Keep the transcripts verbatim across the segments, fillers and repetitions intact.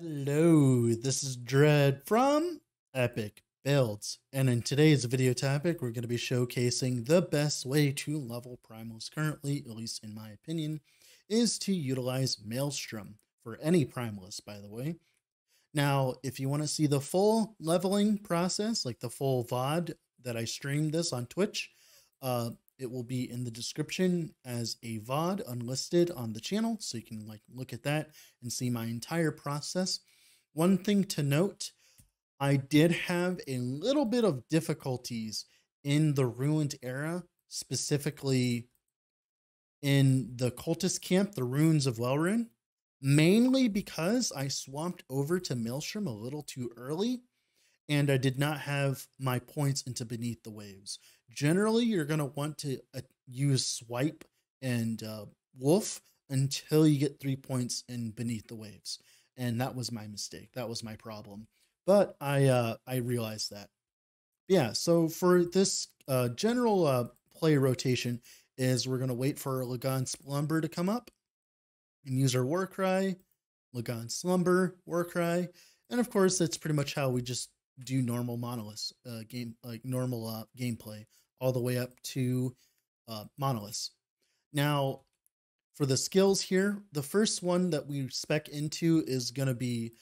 Hello, this is Dread from Epic Builds, and in today's video topic we're going to be showcasing the best way to level primals currently, at least in my opinion, is to utilize Maelstrom for any primalist, by the way. Now, if you want to see the full leveling process, like the full V O D that I streamed this on Twitch, uh, it will be in the description as a V O D unlisted on the channel, so you can like look at that and see my entire process. One thing to note, I did have a little bit of difficulties in the Ruined Era, specifically in the cultist camp, the Ruins of Welryn, mainly because I swamped over to Maelstrom a little too early, and I did not have my points into Beneath the Waves. Generally, you're going to want to uh, use Swipe and uh, Wolf until you get three points in Beneath the Waves. And that was my mistake. That was my problem. But I uh, I realized that. Yeah, so for this uh, general uh, play rotation is we're going to wait for Lagon's Slumber to come up and use our Warcry, Lagon's Slumber, Warcry. And of course, that's pretty much how we just do normal monoliths uh, game, like normal uh, gameplay, all the way up to uh, monoliths. Now, for the skills here, the first one that we spec into is going to be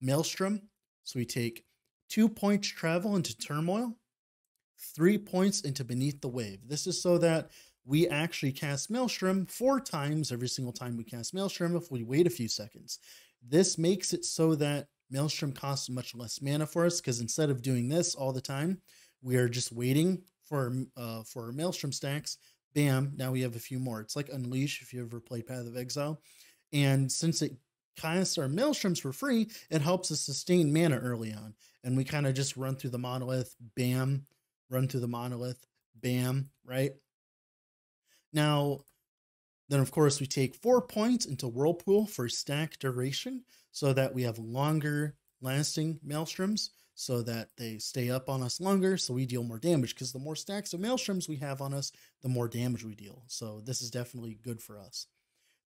Maelstrom. So we take two points travel into Turmoil, three points into Beneath the Wave. This is so that we actually cast Maelstrom four times every single time we cast Maelstrom if we wait a few seconds. This makes it so that Maelstrom costs much less mana for us, because instead of doing this all the time, we are just waiting for uh, for our Maelstrom stacks. Bam, now we have a few more. It's like Unleash, if you ever played Path of Exile. And since it casts our Maelstroms for free, it helps us sustain mana early on. And we kind of just run through the monolith, bam, run through the monolith, bam, right? Now, then of course we take four points into Whirlpool for stack duration, so that we have longer lasting Maelstroms, so that they stay up on us longer, so we deal more damage, because the more stacks of Maelstroms we have on us, the more damage we deal. So this is definitely good for us.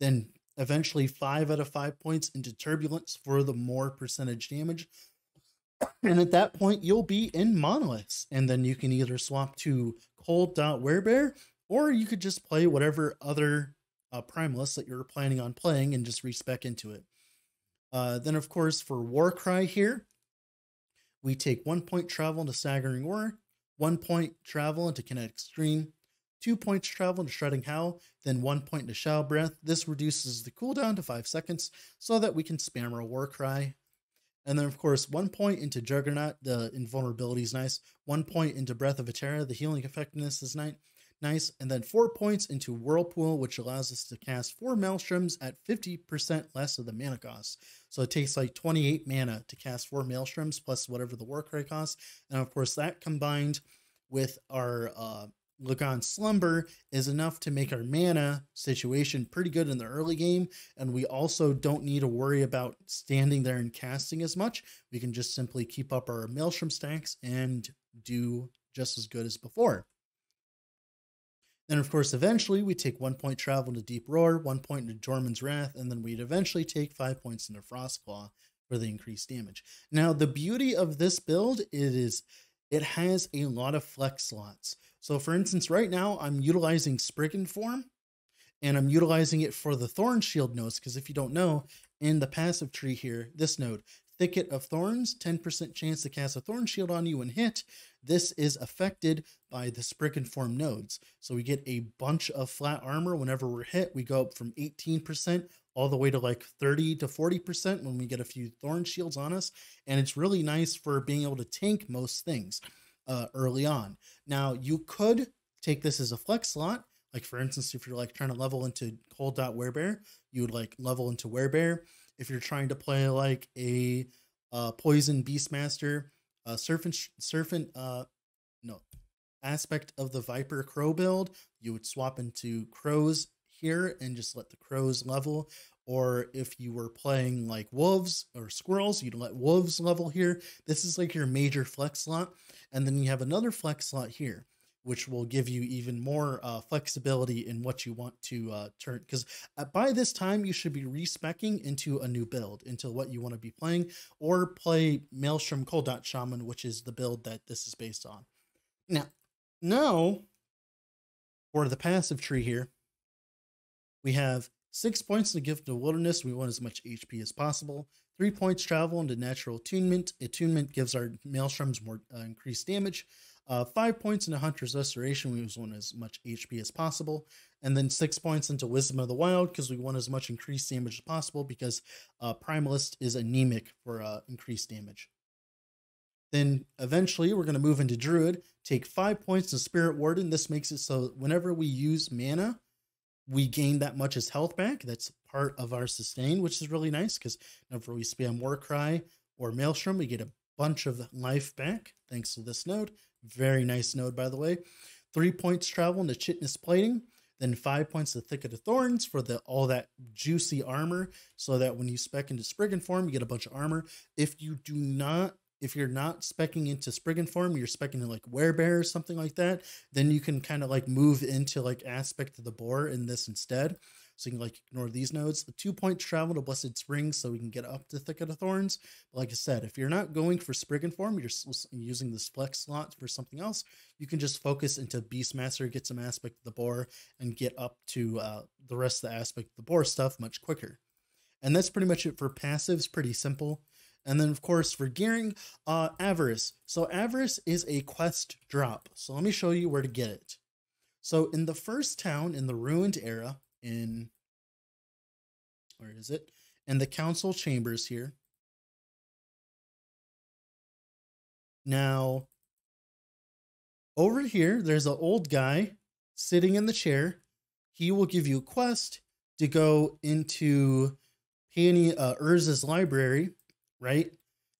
Then eventually five out of five points into Turbulence for the more percentage damage. And at that point, you'll be in monoliths. And then you can either swap to cold.werebear, or you could just play whatever other uh, primalist that you're planning on playing and just respec into it. Uh, then, of course, for Warcry here, we take one point travel into Staggering Roar, one point travel into Kinetic Stream, two points travel into Shredding Howl, then one point into Shadow Breath. This reduces the cooldown to five seconds so that we can spam our Warcry. And then, of course, one point into Juggernaut. The invulnerability is nice. One point into Breath of Atera. The healing effectiveness is nice. Nice. And then four points into Whirlpool, which allows us to cast four Maelstroms at fifty percent less of the mana cost. So it takes like twenty-eight mana to cast four Maelstroms plus whatever the Warcry costs. And of course, that combined with our uh, Lagon's Slumber is enough to make our mana situation pretty good in the early game. And we also don't need to worry about standing there and casting as much. We can just simply keep up our Maelstrom stacks and do just as good as before. Then, of course, eventually we take one point travel to Deep Roar, one point into Jorman's Wrath, and then we'd eventually take five points into Frostclaw for the increased damage. Now, the beauty of this build it is it has a lot of flex slots. So, for instance, right now I'm utilizing Spriggan Form, and I'm utilizing it for the Thorn Shield nodes, because if you don't know, in the passive tree here, this node, Thicket of Thorns, ten percent chance to cast a Thorn Shield on you and hit. This is affected by the Spriggan Form nodes. So we get a bunch of flat armor whenever we're hit. We go up from eighteen percent all the way to like thirty to forty percent when we get a few Thorn Shields on us. And it's really nice for being able to tank most things uh, early on. Now, you could take this as a flex slot. Like, for instance, if you're like trying to level into cold.werebear, you would like level into Werebear. If you're trying to play like a uh, Poison Beastmaster, uh, Serpent, Serpent, uh, no, Aspect of the Viper Crow build, you would swap into Crows here and just let the Crows level. Or if you were playing like Wolves or Squirrels, you'd let Wolves level here. This is like your major flex slot. And then you have another flex slot here. which will give you even more uh, flexibility in what you want to uh, turn. Because by this time, you should be respecking into a new build, into what you want to be playing, or play Maelstrom Cold Dot Shaman, which is the build that this is based on. Now, now for the passive tree here, we have six points to give to Wilderness. We want as much H P as possible. Three points travel into Natural Attunement. Attunement gives our Maelstroms more uh, increased damage. Uh, five points into Hunter's Restoration, we just want as much H P as possible, and then six points into Wisdom of the Wild because we want as much increased damage as possible because uh, Primalist is anemic for uh, increased damage. Then eventually we're going to move into Druid, take five points to Spirit Warden. This makes it so whenever we use mana, we gain that much as health back. That's part of our sustain, which is really nice because whenever we spam Warcry or Maelstrom, we get a bunch of life back thanks to this node. Very nice node, by the way. Three points travel into Chitinous Plating, then five points to Thicket of Thorns for the all that juicy armor, so that when you spec into Spriggan Form, you get a bunch of armor. If you do not, if you're not specking into Spriggan Form, you're specking into like Werebear or something like that, then you can kind of like move into like Aspect of the Boar in this instead. So you can like ignore these nodes. The two points travel to Blessed Springs so we can get up to Thicket of Thorns. But like I said, if you're not going for Spriggan Form, you're using this flex slot for something else, you can just focus into Beastmaster, get some Aspect of the Boar, and get up to uh, the rest of the Aspect of the Boar stuff much quicker. And that's pretty much it for passives. Pretty simple. And then, of course, for gearing, uh, Avarice. So Avarice is a quest drop. So let me show you where to get it. So in the first town in the Ruined Era, in where is it and the council chambers here. Now over here there's an old guy sitting in the chair. He will give you a quest to go into Pani uh, Urza's library, right?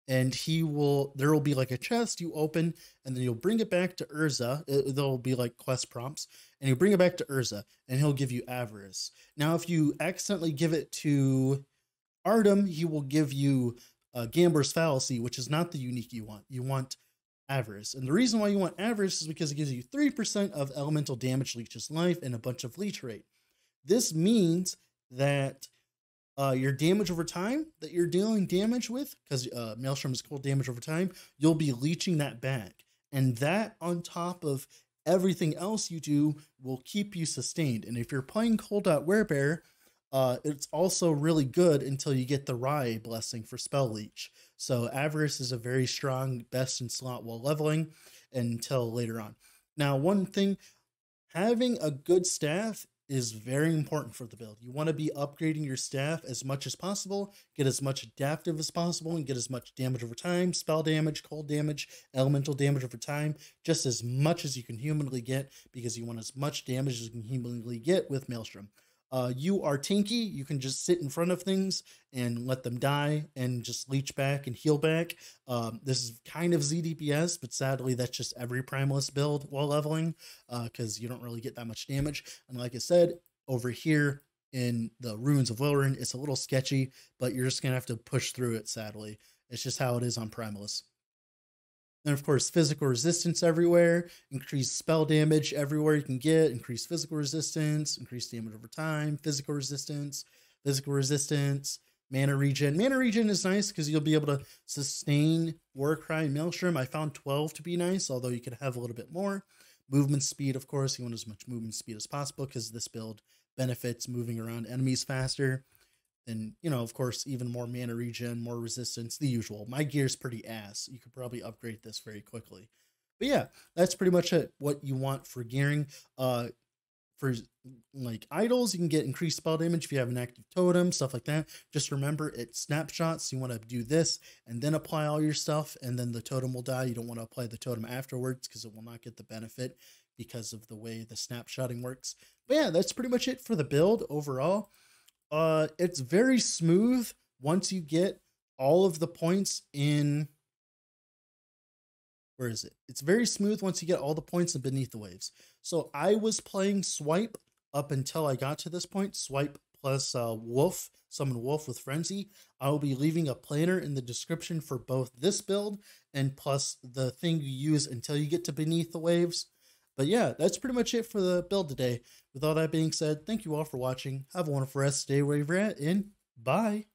And he will, there will be like a chest you open, and then you'll bring it back to Urza. It, there'll be like quest prompts, and you'll bring it back to Urza, and he'll give you Avarice. Now, if you accidentally give it to Ardum, he will give you uh, Gambler's Fallacy, which is not the unique you want. You want Avarice. And the reason why you want Avarice is because it gives you three percent of elemental damage leech's life and a bunch of leech rate. This means that Uh, your damage over time that you're dealing damage with, because uh, Maelstrom is cold damage over time, you'll be leeching that back. And that, on top of everything else you do, will keep you sustained. And if you're playing Cold Dot Werebear, uh, it's also really good until you get the Rye Blessing for Spell Leech. So Avarice is a very strong best in slot while leveling until later on. Now, one thing, having a good staff is very important for the build. You want to be upgrading your staff as much as possible, get as much adaptive as possible, and get as much damage over time, spell damage, cold damage, elemental damage over time, just as much as you can humanly get, because you want as much damage as you can humanly get with Maelstrom. Uh, you are tanky, you can just sit in front of things and let them die and just leech back and heal back. Um, this is kind of Z D P S, but sadly that's just every Primalist build while leveling, because uh, you don't really get that much damage. And like I said, over here in the Ruins of Welryn, it's a little sketchy, but you're just going to have to push through it, sadly. It's just how it is on Primalist. And of course, physical resistance everywhere, increased spell damage everywhere you can get, increased physical resistance, increased damage over time, physical resistance, physical resistance, mana regen. Mana regen is nice because you'll be able to sustain Warcry and Maelstrom. I found twelve to be nice, although you could have a little bit more. Movement speed, of course, you want as much movement speed as possible because this build benefits moving around enemies faster. And, you know, of course, even more mana regen, more resistance, the usual. My gear's pretty ass. You could probably upgrade this very quickly. But yeah, that's pretty much it. What you want for gearing. Uh, for, like, idols, you can get increased spell damage if you have an active totem, stuff like that. Just remember, it's snapshots. You want to do this and then apply all your stuff, and then the totem will die. You don't want to apply the totem afterwards because it will not get the benefit because of the way the snapshotting works. But yeah, that's pretty much it for the build overall. Uh, it's very smooth once you get all of the points in, where is it? It's very smooth once you get all the points in Beneath the Waves. So I was playing Swipe up until I got to this point. Swipe plus uh, Wolf, Summon Wolf with Frenzy. I will be leaving a planner in the description for both this build and plus the thing you use until you get to Beneath the Waves. But yeah, that's pretty much it for the build today. With all that being said, thank you all for watching. Have a wonderful rest of the day wherever you're at, and bye.